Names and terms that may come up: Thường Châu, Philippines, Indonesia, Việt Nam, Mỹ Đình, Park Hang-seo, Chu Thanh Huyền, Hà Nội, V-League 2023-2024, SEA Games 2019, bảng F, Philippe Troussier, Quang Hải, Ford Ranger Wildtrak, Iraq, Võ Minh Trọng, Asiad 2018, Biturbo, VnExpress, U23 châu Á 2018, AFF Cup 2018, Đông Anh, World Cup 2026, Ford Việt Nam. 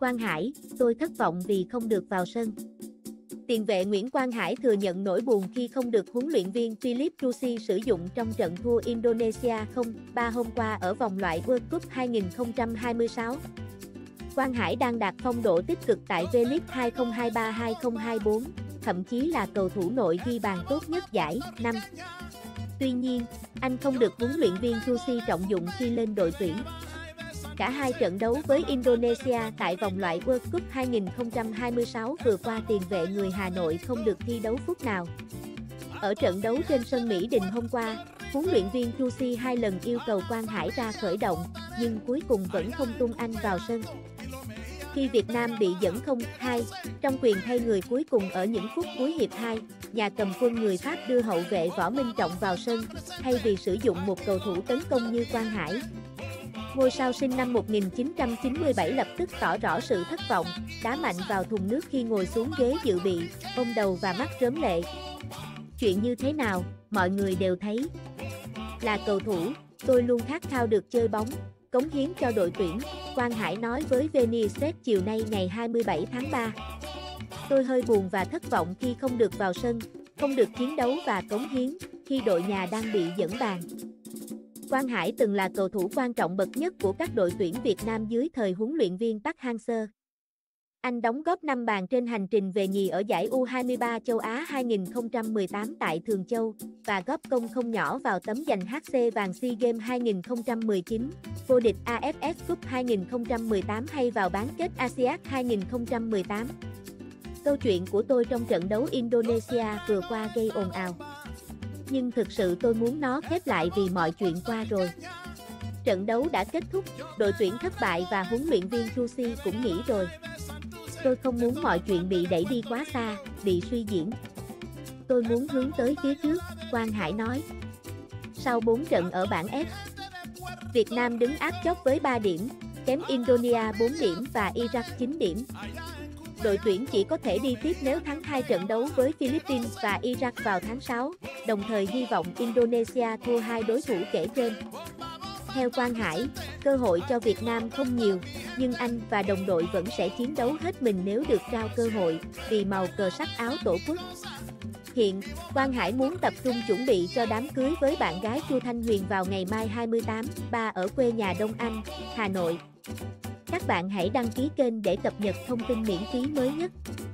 Quang Hải, tôi thất vọng vì không được vào sân. Tiền vệ Nguyễn Quang Hải thừa nhận nỗi buồn khi không được huấn luyện viên Philippe Troussier sử dụng trong trận thua Indonesia 0-3 hôm qua ở vòng loại World Cup 2026. Quang Hải đang đạt phong độ tích cực tại V-League 2023-2024, thậm chí là cầu thủ nội ghi bàn tốt nhất giải năm. Tuy nhiên, anh không được huấn luyện viên Troussier trọng dụng khi lên đội tuyển. Cả hai trận đấu với Indonesia tại vòng loại World Cup 2026 vừa qua, tiền vệ người Hà Nội không được thi đấu phút nào. Ở trận đấu trên sân Mỹ Đình hôm qua, huấn luyện viên Troussier hai lần yêu cầu Quang Hải ra khởi động, nhưng cuối cùng vẫn không tung anh vào sân. Khi Việt Nam bị dẫn 0-2, trong quyền thay người cuối cùng ở những phút cuối hiệp 2, nhà cầm quân người Pháp đưa hậu vệ Võ Minh Trọng vào sân, thay vì sử dụng một cầu thủ tấn công như Quang Hải. Ngôi sao sinh năm 1997 lập tức tỏ rõ sự thất vọng, đá mạnh vào thùng nước khi ngồi xuống ghế dự bị, ôm đầu và mắt rớm lệ. Chuyện như thế nào, mọi người đều thấy. Là cầu thủ, tôi luôn khát khao được chơi bóng, cống hiến cho đội tuyển, Quang Hải nói với VnExpress chiều nay ngày 27 tháng 3. Tôi hơi buồn và thất vọng khi không được vào sân, không được chiến đấu và cống hiến, khi đội nhà đang bị dẫn bàn. Quang Hải từng là cầu thủ quan trọng bậc nhất của các đội tuyển Việt Nam dưới thời huấn luyện viên Park Hang-seo. Anh đóng góp 5 bàn trên hành trình về nhì ở giải U23 châu Á 2018 tại Thường Châu và góp công không nhỏ vào tấm giành HC vàng SEA Games 2019, vô địch AFF Cup 2018 hay vào bán kết Asiad 2018. Câu chuyện của tôi trong trận đấu Indonesia vừa qua gây ồn ào. Nhưng thực sự tôi muốn nó khép lại vì mọi chuyện qua rồi. Trận đấu đã kết thúc, đội tuyển thất bại và huấn luyện viên Troussier cũng nghỉ rồi. Tôi không muốn mọi chuyện bị đẩy đi quá xa, bị suy diễn. Tôi muốn hướng tới phía trước, Quang Hải nói. Sau 4 trận ở bảng F, Việt Nam đứng áp chót với 3 điểm, kém Indonesia 4 điểm và Iraq 9 điểm. Đội tuyển chỉ có thể đi tiếp nếu thắng 2 trận đấu với Philippines và Iraq vào tháng 6, đồng thời hy vọng Indonesia thua 2 đối thủ kể trên. Theo Quang Hải, cơ hội cho Việt Nam không nhiều, nhưng anh và đồng đội vẫn sẽ chiến đấu hết mình nếu được trao cơ hội, vì màu cờ sắc áo tổ quốc. Hiện, Quang Hải muốn tập trung chuẩn bị cho đám cưới với bạn gái Chu Thanh Huyền vào ngày mai 28/3 ở quê nhà Đông Anh, Hà Nội. Các bạn hãy đăng ký kênh để cập nhật thông tin miễn phí mới nhất.